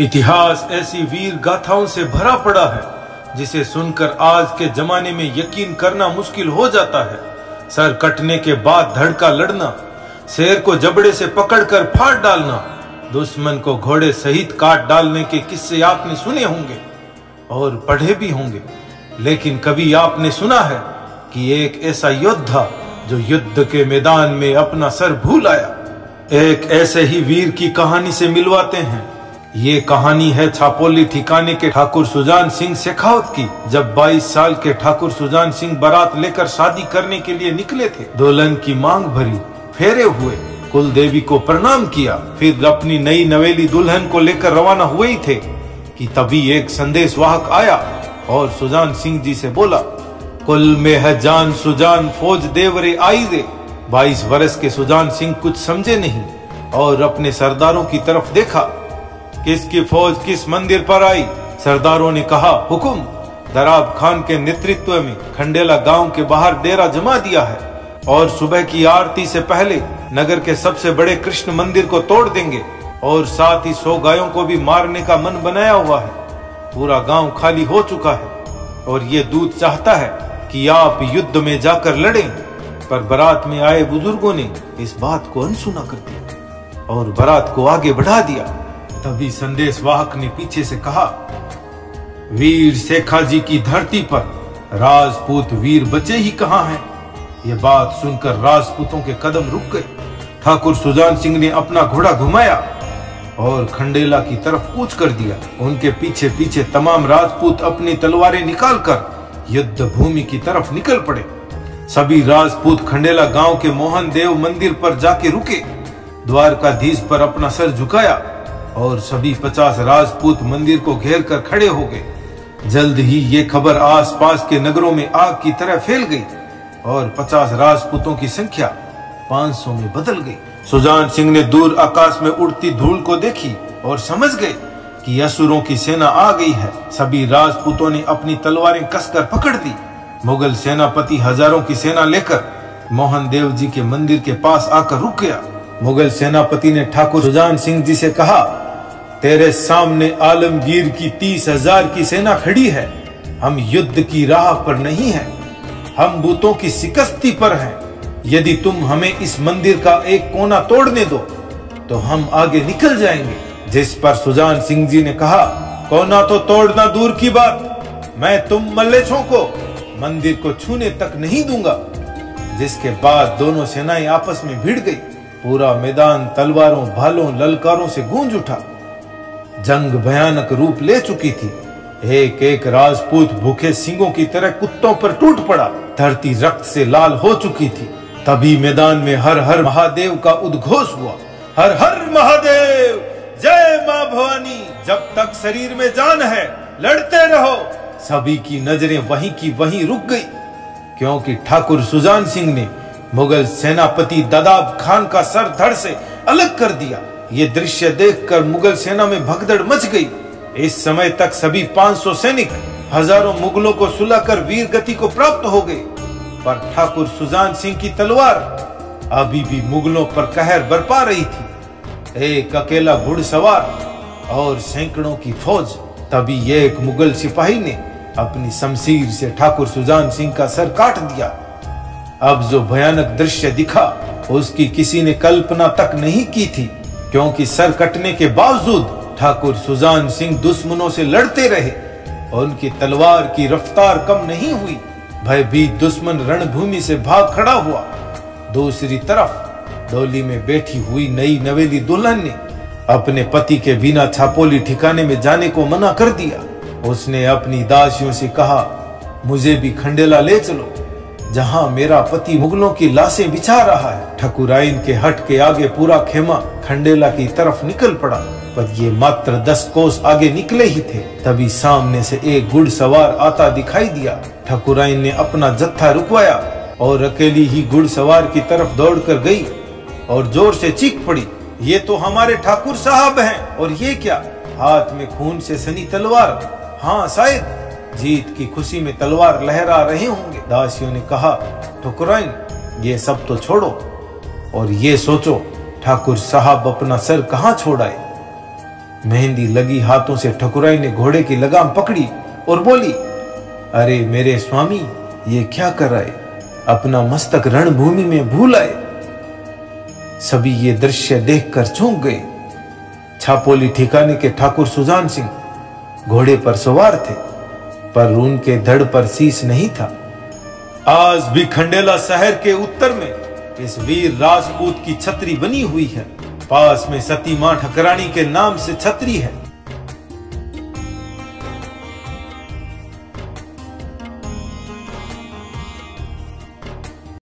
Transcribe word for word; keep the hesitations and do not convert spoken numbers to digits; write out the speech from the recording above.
इतिहास ऐसी वीर गाथाओं से भरा पड़ा है जिसे सुनकर आज के जमाने में यकीन करना मुश्किल हो जाता है। सर कटने के बाद धड़का लड़ना, शेर को जबड़े से पकड़कर फाड़ डालना, दुश्मन को घोड़े सहित काट डालने के किस्से आपने सुने होंगे और पढ़े भी होंगे, लेकिन कभी आपने सुना है कि एक ऐसा योद्धा जो युद्ध के मैदान में अपना सर भूल आया? एक ऐसे ही वीर की कहानी से मिलवाते हैं। ये कहानी है छापोली ठिकाने के ठाकुर सुजान सिंह सेखावत की। जब बाईस साल के ठाकुर सुजान सिंह बारात लेकर शादी करने के लिए निकले थे, दुल्हन की मांग भरी, फेरे हुए, कुल देवी को प्रणाम किया, फिर अपनी नई नवेली दुल्हन को लेकर रवाना हुए ही थे कि तभी एक संदेश वाहक आया और सुजान सिंह जी से बोला, कुल में है जान सुजान फौज देवरे आई दे। बाईस वर्ष के सुजान सिंह कुछ समझे नहीं और अपने सरदारों की तरफ देखा। किसकी फौज किस मंदिर पर आई? सरदारों ने कहा, हुकुम दराब खान के नेतृत्व में खंडेला गांव के बाहर डेरा जमा दिया है और सुबह की आरती से पहले नगर के सबसे बड़े कृष्ण मंदिर को तोड़ देंगे और साथ ही सौ गायों को भी मारने का मन बनाया हुआ है। पूरा गांव खाली हो चुका है और ये दूत चाहता है कि आप युद्ध में जाकर लड़ें। पर बारात में आए बुजुर्गों ने इस बात को अनसुना कर दिया और बारात को आगे बढ़ा दिया। तभी संदेश वाहक ने पीछे से कहा, वीर सेखा जी की धरती पर राजपूत वीर बचे ही कहाँ हैं? ये बात सुनकर राजपूतों के कदम रुक गए। ठाकुर सुजान सिंह ने अपना घोड़ा घुमाया और खंडेला की तरफ कूच कर दिया। उनके पीछे पीछे तमाम राजपूत अपनी तलवारें निकालकर युद्ध भूमि की तरफ निकल पड़े। सभी राजपूत खंडेला गांव के मोहनदेव मंदिर पर जाके रुके। द्वारकाधीश पर अपना सर झुकाया और सभी पचास राजपूत मंदिर को घेर कर खड़े हो गए। जल्द ही ये खबर आसपास के नगरों में आग की तरह फैल गई और पचास राजपूतों की संख्या पाँच सौ में बदल गई। सुजान सिंह ने दूर आकाश में उड़ती धूल को देखी और समझ गए कि असुरों की सेना आ गई है। सभी राजपूतों ने अपनी तलवारें कसकर पकड़ दी। मुगल सेनापति हजारों की सेना लेकर मोहनदेव जी के मंदिर के पास आकर रुक गया। मुगल सेनापति ने ठाकुर सुजान सिंह जी से कहा, तेरे सामने आलमगीर की तीस हजार की सेना खड़ी है। हम युद्ध की राह पर नहीं है, हम बूतों की शिकस्ती पर हैं। यदि तुम हमें इस मंदिर का एक कोना तोड़ने दो तो हम आगे निकल जाएंगे। जिस पर सुजान सिंह जी ने कहा, कोना तो तोड़ना दूर की बात, मैं तुम मल्लेछों को मंदिर को छूने तक नहीं दूंगा। जिसके बाद दोनों सेनाएं आपस में भिड़ गई। पूरा मैदान तलवारों, भालों, ललकारों से गूंज उठा। जंग भयानक रूप ले चुकी थी। एक एक राजपूत भूखे सिंगों की तरह कुत्तों पर टूट पड़ा। धरती रक्त से लाल हो चुकी थी। तभी मैदान में हर हर महादेव का उद्घोष हुआ। हर हर महादेव, जय मां भवानी, जब तक शरीर में जान है लड़ते रहो। सभी की नजरें वहीं की वहीं रुक गई, क्योंकि ठाकुर सुजान सिंह ने मुगल सेनापति ददाब खान का सर धड़ से अलग कर दिया। ये दृश्य देखकर मुगल सेना में भगदड़ मच गई। इस समय तक सभी पाँच सौ सैनिक हजारों मुगलों को सुलाकर वीर गति को प्राप्त हो गए, पर ठाकुर सुजान सिंह की तलवार अभी भी मुगलों पर कहर बरपा रही थी। एक अकेला घुड़सवार और सैकड़ों की फौज। तभी एक मुगल सिपाही ने अपनी शमशीर से ठाकुर सुजान सिंह का सर काट दिया। अब जो भयानक दृश्य दिखा उसकी किसी ने कल्पना तक नहीं की थी, क्योंकि सर कटने के बावजूद ठाकुर सुजान सिंह दुश्मनों से लड़ते रहे और उनकी तलवार की रफ्तार कम नहीं हुई। भयभीत दुश्मन रणभूमि से भाग खड़ा हुआ। दूसरी तरफ डोली में बैठी हुई नई नवेली दुल्हन ने अपने पति के बिना छापोली ठिकाने में जाने को मना कर दिया। उसने अपनी दासियों से कहा, मुझे भी खंडेला ले चलो, जहाँ मेरा पति मुगलों की लाशें बिछा रहा है। ठकुराइन के हट के आगे पूरा खेमा खंडेला की तरफ निकल पड़ा, पर ये मात्र दस कोस आगे निकले ही थे तभी सामने से एक घुड़सवार आता दिखाई दिया। ठकुराइन ने अपना जत्था रुकवाया और अकेली ही घुड़सवार की तरफ दौड़कर गई और जोर से चीख पड़ी, ये तो हमारे ठाकुर साहब हैं और ये क्या? हाथ में खून से सनी तलवार, हाँ शायद जीत की खुशी में तलवार लहरा रहे होंगे। दासियों ने कहा, ठकुराइन ये सब तो छोड़ो और ये सोचो ठाकुर साहब अपना सर कहाँ छोड़ाए। मेहंदी लगी हाथों से ठकुराई ने घोड़े की लगाम पकड़ी और बोली, अरे मेरे स्वामी, ये क्या कर आए? अपना मस्तक रणभूमि में भूल आए। सभी ये दृश्य देखकर चौंक गए। छापोली ठिकाने के ठाकुर सुजान सिंह घोड़े पर सवार थे, पर उनके धड़ पर शीश नहीं था। आज भी खंडेला शहर के उत्तर में इस वीर राजपूत की छतरी बनी हुई है। पास में सती मां ठकरानी के नाम से छतरी है।